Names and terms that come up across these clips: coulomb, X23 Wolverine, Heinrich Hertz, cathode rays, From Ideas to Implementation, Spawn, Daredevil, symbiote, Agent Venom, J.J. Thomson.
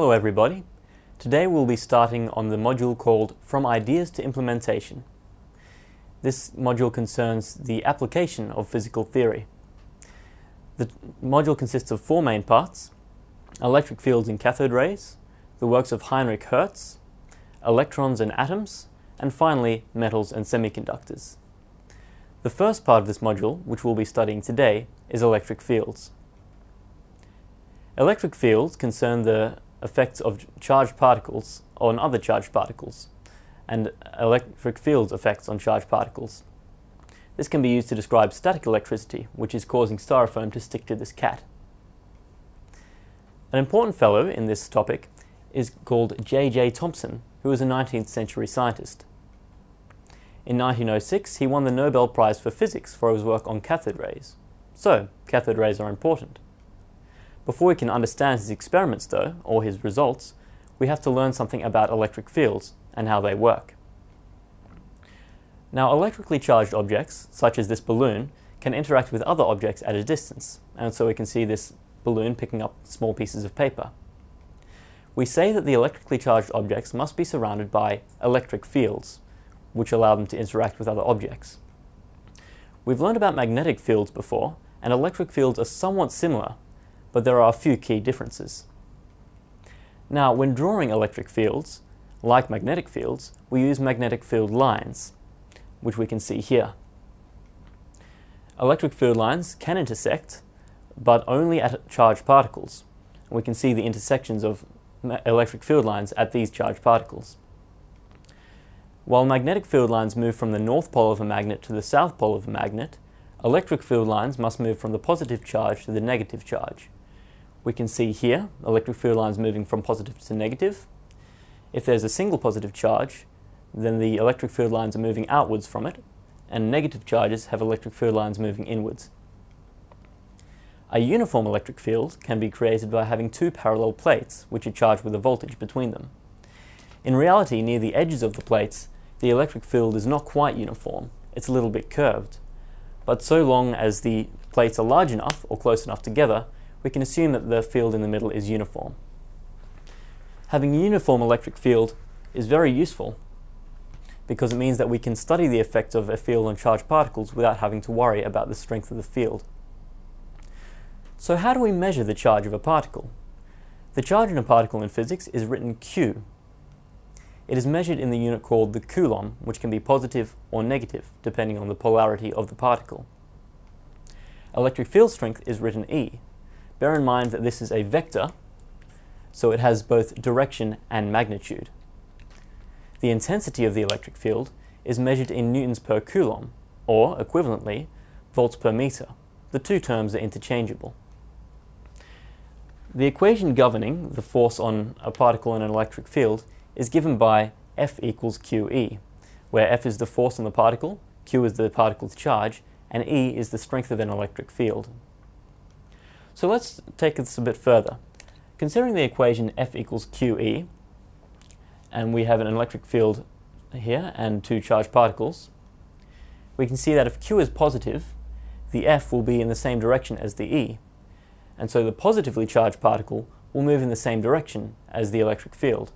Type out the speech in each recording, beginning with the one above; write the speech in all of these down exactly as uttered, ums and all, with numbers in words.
Hello everybody. Today we'll be starting on the module called From Ideas to Implementation. This module concerns the application of physical theory. The module consists of four main parts: electric fields and cathode rays, the works of Heinrich Hertz, electrons and atoms, and finally metals and semiconductors. The first part of this module, which we'll be studying today, is electric fields. Electric fields concern the effects of charged particles on other charged particles, and electric fields effects on charged particles. This can be used to describe static electricity, which is causing styrofoam to stick to this cat. An important fellow in this topic is called J J Thomson, who was a nineteenth century scientist. In nineteen oh six, he won the Nobel Prize for Physics for his work on cathode rays. So, cathode rays are important. Before we can understand his experiments though, or his results, we have to learn something about electric fields and how they work. Now, electrically charged objects, such as this balloon, can interact with other objects at a distance, and so we can see this balloon picking up small pieces of paper. We say that the electrically charged objects must be surrounded by electric fields, which allow them to interact with other objects. We've learned about magnetic fields before, and electric fields are somewhat similar, but there are a few key differences. Now, when drawing electric fields, like magnetic fields, we use magnetic field lines, which we can see here. Electric field lines can intersect, but only at charged particles. We can see the intersections of electric field lines at these charged particles. While magnetic field lines move from the north pole of a magnet to the south pole of a magnet, electric field lines must move from the positive charge to the negative charge. We can see here electric field lines moving from positive to negative. If there's a single positive charge, then the electric field lines are moving outwards from it, and negative charges have electric field lines moving inwards. A uniform electric field can be created by having two parallel plates which are charged with a voltage between them. In reality, near the edges of the plates, the electric field is not quite uniform, it's a little bit curved. But so long as the plates are large enough or close enough together, we can assume that the field in the middle is uniform. Having a uniform electric field is very useful because it means that we can study the effect of a field on charged particles without having to worry about the strength of the field. So how do we measure the charge of a particle? The charge in a particle in physics is written Q. It is measured in the unit called the coulomb, which can be positive or negative, depending on the polarity of the particle. Electric field strength is written E. Bear in mind that this is a vector, so it has both direction and magnitude. The intensity of the electric field is measured in newtons per coulomb, or, equivalently, volts per meter. The two terms are interchangeable. The equation governing the force on a particle in an electric field is given by F equals Q E, where F is the force on the particle, Q is the particle's charge, and E is the strength of an electric field. So let's take this a bit further. Considering the equation F equals Q E, and we have an electric field here and two charged particles, we can see that if Q is positive, the F will be in the same direction as the E, and so the positively charged particle will move in the same direction as the electric field.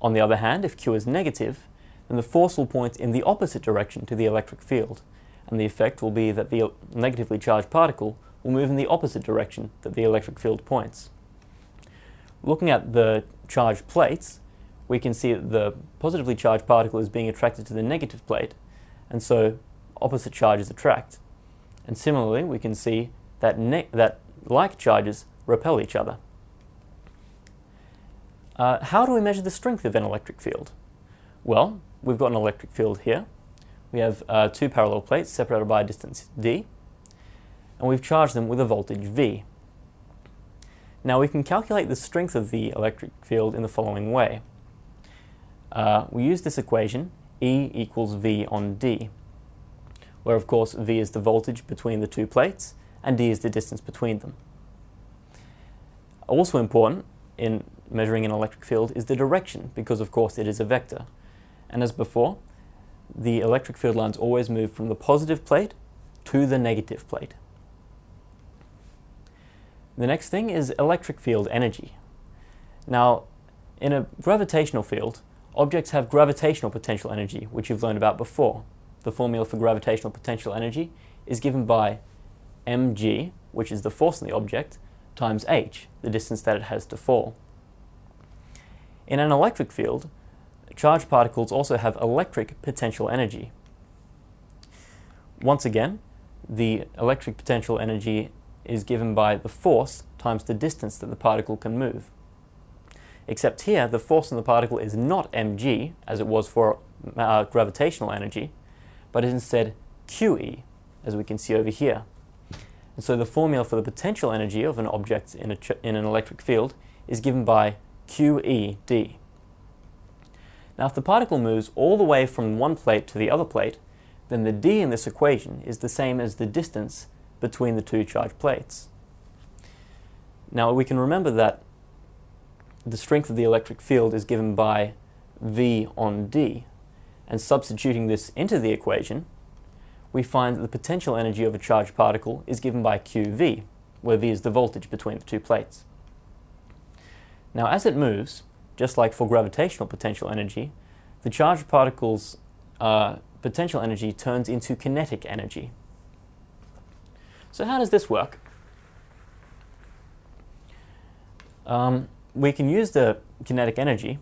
On the other hand, if Q is negative, then the force will point in the opposite direction to the electric field, and the effect will be that the negatively charged particle will move in the opposite direction that the electric field points. Looking at the charged plates, we can see that the positively charged particle is being attracted to the negative plate, and so opposite charges attract. And similarly, we can see that, that like charges repel each other. Uh, how do we measure the strength of an electric field? Well, we've got an electric field here. We have uh, two parallel plates separated by a distance d, and we've charged them with a voltage V. Now we can calculate the strength of the electric field in the following way. Uh, we use this equation, E equals V on d, where of course V is the voltage between the two plates, and d is the distance between them. Also important in measuring an electric field is the direction, because of course it is a vector. And as before, the electric field lines always move from the positive plate to the negative plate. The next thing is electric field energy. Now, in a gravitational field, objects have gravitational potential energy, which you've learned about before. The formula for gravitational potential energy is given by mg, which is the force on the object, times h, the distance that it has to fall. In an electric field, charged particles also have electric potential energy. Once again, the electric potential energy is given by the force times the distance that the particle can move. Except here, the force on the particle is not mg, as it was for uh, gravitational energy, but is instead Q E, as we can see over here. And so the formula for the potential energy of an object in, a ch in an electric field is given by Q E D. Now, if the particle moves all the way from one plate to the other plate, then the d in this equation is the same as the distance between the two charged plates. Now, we can remember that the strength of the electric field is given by V on d, and substituting this into the equation, we find that the potential energy of a charged particle is given by Q V, where V is the voltage between the two plates. Now, as it moves, just like for gravitational potential energy, the charged particle's uh, potential energy turns into kinetic energy. So how does this work? Um, we can use the kinetic energy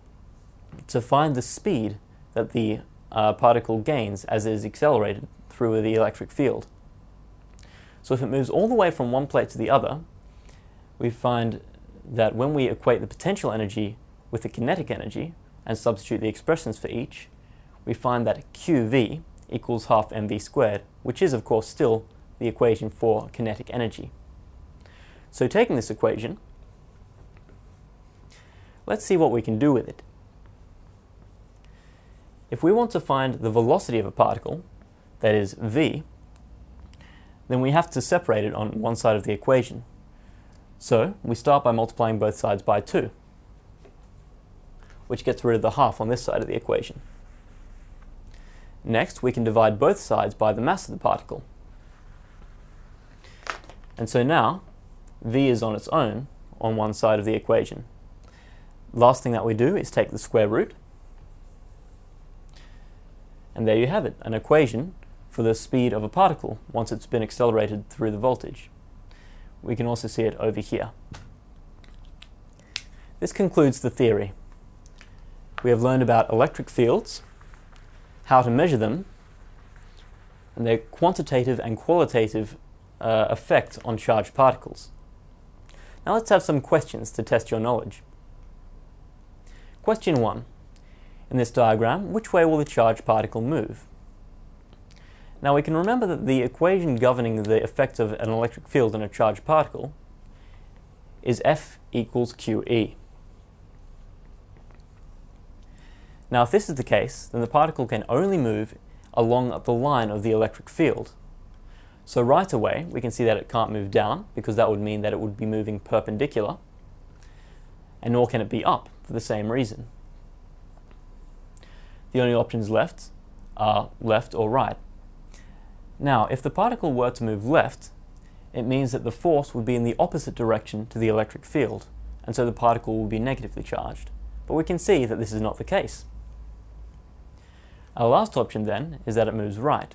to find the speed that the uh, particle gains as it is accelerated through the electric field. So if it moves all the way from one plate to the other, we find that when we equate the potential energy with the kinetic energy and substitute the expressions for each, we find that Q V equals half mv squared, which is of course still the equation for kinetic energy. So taking this equation, let's see what we can do with it. If we want to find the velocity of a particle, that is v, then we have to separate it on one side of the equation. So we start by multiplying both sides by two, which gets rid of the half on this side of the equation. Next, we can divide both sides by the mass of the particle. And so now, v is on its own on one side of the equation. Last thing that we do is take the square root, and there you have it, an equation for the speed of a particle once it's been accelerated through the voltage. We can also see it over here. This concludes the theory. We have learned about electric fields, how to measure them, and their quantitative and qualitative uh, effect on charged particles. Now let's have some questions to test your knowledge. Question one. In this diagram, which way will the charged particle move? Now we can remember that the equation governing the effect of an electric field on a charged particle is F equals Q E. Now if this is the case, then the particle can only move along the line of the electric field. So right away, we can see that it can't move down, because that would mean that it would be moving perpendicular, and nor can it be up, for the same reason. The only options left are left or right. Now, if the particle were to move left, it means that the force would be in the opposite direction to the electric field, and so the particle will be negatively charged. But we can see that this is not the case. Our last option then is that it moves right.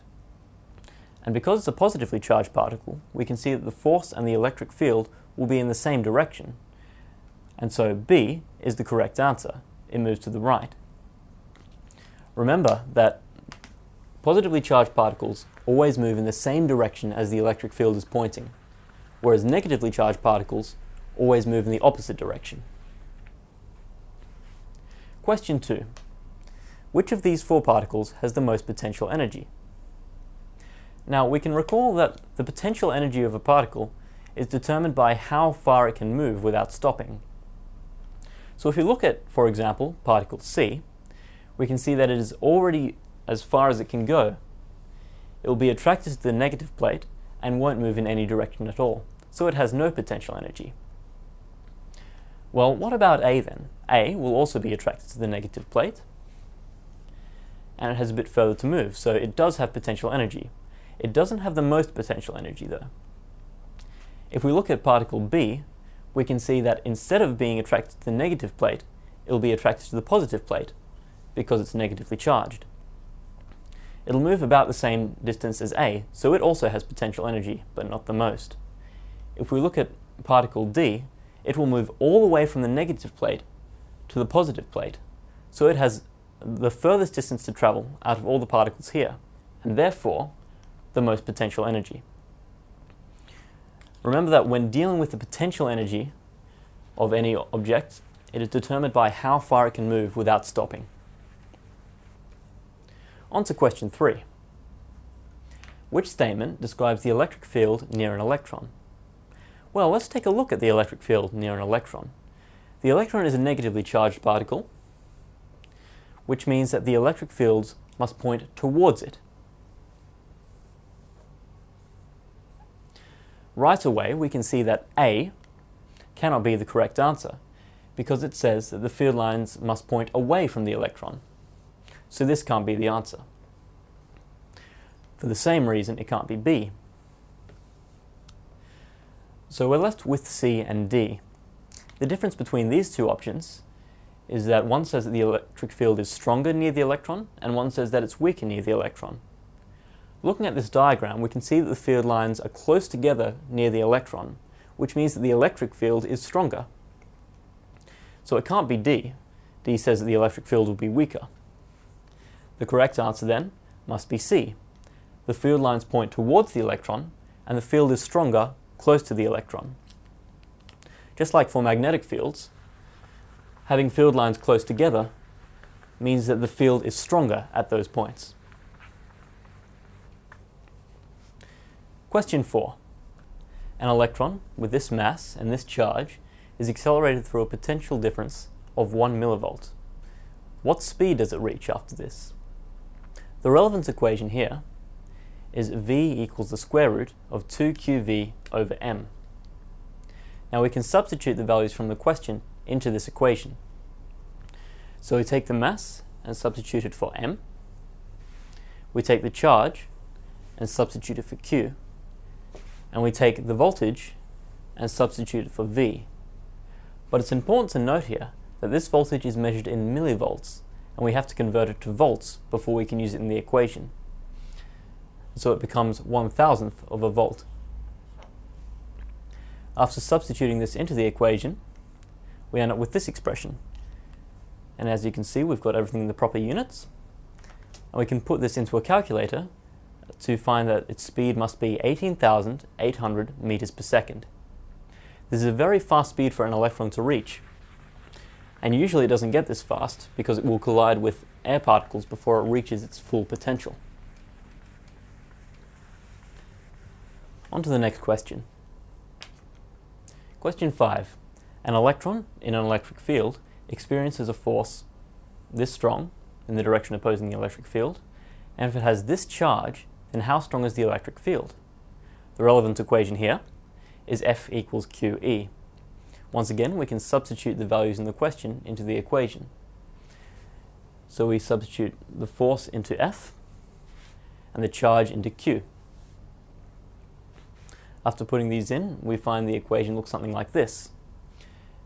And because it's a positively charged particle, we can see that the force and the electric field will be in the same direction. And so B is the correct answer. It moves to the right. Remember that positively charged particles always move in the same direction as the electric field is pointing, whereas negatively charged particles always move in the opposite direction. Question two. Which of these four particles has the most potential energy? Now we can recall that the potential energy of a particle is determined by how far it can move without stopping. So if you look at, for example, particle C, we can see that it is already as far as it can go. It will be attracted to the negative plate and won't move in any direction at all, so it has no potential energy. Well, what about A then? A will also be attracted to the negative plate, and it has a bit further to move, so it does have potential energy. It doesn't have the most potential energy though. If we look at particle B, we can see that instead of being attracted to the negative plate, it will be attracted to the positive plate because it's negatively charged. It'll move about the same distance as A, so it also has potential energy, but not the most. If we look at particle D, it will move all the way from the negative plate to the positive plate, so it has the furthest distance to travel out of all the particles here, and therefore the most potential energy. Remember that when dealing with the potential energy of any object, it is determined by how far it can move without stopping. On to question three. Which statement describes the electric field near an electron? Well, let's take a look at the electric field near an electron. The electron is a negatively charged particle, which means that the electric fields must point towards it. Right away, we can see that A cannot be the correct answer, because it says that the field lines must point away from the electron. So this can't be the answer. For the same reason, it can't be B. So we're left with C and D. The difference between these two options is that one says that the electric field is stronger near the electron, and one says that it's weaker near the electron. Looking at this diagram, we can see that the field lines are close together near the electron, which means that the electric field is stronger. So it can't be D. D says that the electric field will be weaker. The correct answer then must be C. The field lines point towards the electron, and the field is stronger close to the electron. Just like for magnetic fields, having field lines close together means that the field is stronger at those points. Question four. An electron with this mass and this charge is accelerated through a potential difference of one millivolt. What speed does it reach after this? The relevance equation here is v equals the square root of two q v over m. Now we can substitute the values from the question into this equation. So we take the mass and substitute it for m. We take the charge and substitute it for q. And we take the voltage and substitute it for v. But it's important to note here that this voltage is measured in millivolts, and we have to convert it to volts before we can use it in the equation. So it becomes one thousandth of a volt. After substituting this into the equation, we end up with this expression. And as you can see, we've got everything in the proper units. And we can put this into a calculator to find that its speed must be eighteen thousand eight hundred meters per second. This is a very fast speed for an electron to reach. And usually it doesn't get this fast because it will collide with air particles before it reaches its full potential. On to the next question. Question five. An electron in an electric field experiences a force this strong in the direction opposing the electric field, and if it has this charge, then how strong is the electric field? The relevance equation here is F equals Q E. Once again, we can substitute the values in the question into the equation. So we substitute the force into F and the charge into Q. After putting these in, we find the equation looks something like this.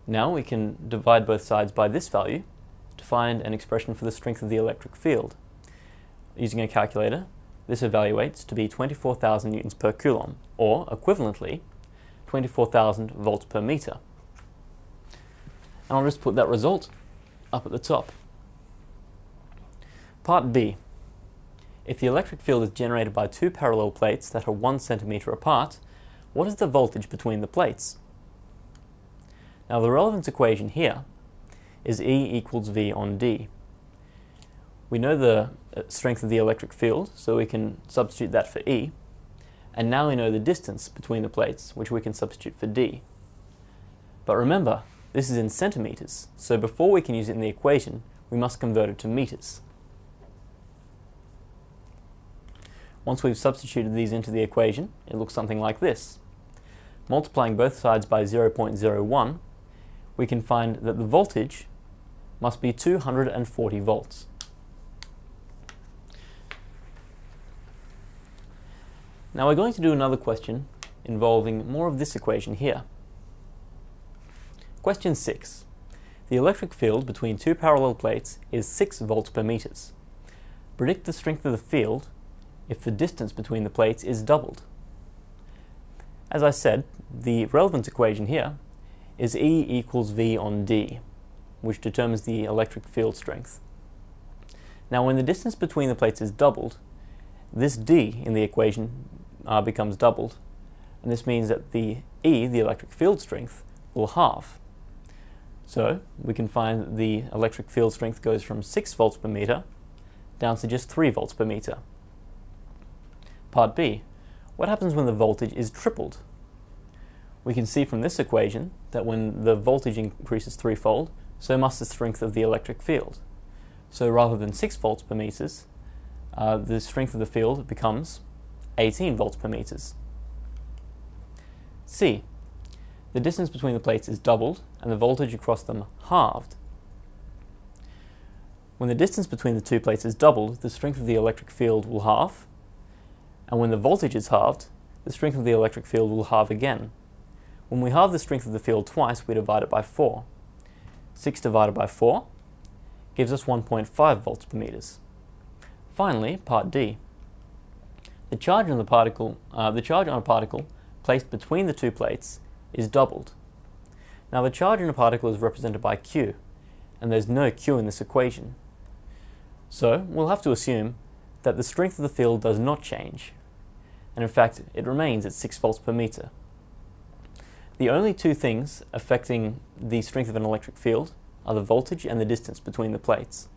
Now we can divide both sides by this value to find an expression for the strength of the electric field. Using a calculator, this evaluates to be twenty-four thousand newtons per coulomb, or equivalently, twenty-four thousand volts per meter. And I'll just put that result up at the top. Part B. If the electric field is generated by two parallel plates that are one centimeter apart, what is the voltage between the plates? Now the relevance equation here is E equals V on D. We know the strength of the electric field, so we can substitute that for E. And now we know the distance between the plates, which we can substitute for D. But remember, this is in centimeters, so before we can use it in the equation, we must convert it to meters. Once we've substituted these into the equation, it looks something like this. Multiplying both sides by zero point zero one, we can find that the voltage must be two hundred forty volts. Now we're going to do another question involving more of this equation here. Question six. The electric field between two parallel plates is six volts per meters. Predict the strength of the field if the distance between the plates is doubled. As I said, the relevance equation here is E equals V on D, which determines the electric field strength. Now, when the distance between the plates is doubled, this D in the equation uh, becomes doubled, and this means that the E, the electric field strength, will halve. So we can find that the electric field strength goes from six volts per meter down to just three volts per meter. Part B. What happens when the voltage is tripled? We can see from this equation that when the voltage increases threefold, so must the strength of the electric field. So rather than six volts per meters, uh, the strength of the field becomes eighteen volts per meters. C. The distance between the plates is doubled and the voltage across them halved. When the distance between the two plates is doubled, the strength of the electric field will halve, and when the voltage is halved, the strength of the electric field will halve again. When we halve the strength of the field twice, we divide it by four. six divided by four gives us one point five volts per meters. Finally, part D. The charge on the particle, uh, the charge on a particle placed between the two plates is doubled. Now, the charge in a particle is represented by Q, and there's no Q in this equation. So we'll have to assume that the strength of the field does not change, and in fact it remains at six volts per meter. The only two things affecting the strength of an electric field are the voltage and the distance between the plates.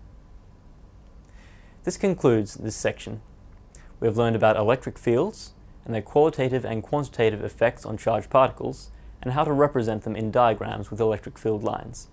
This concludes this section. We have learned about electric fields and their qualitative and quantitative effects on charged particles, and how to represent them in diagrams with electric field lines.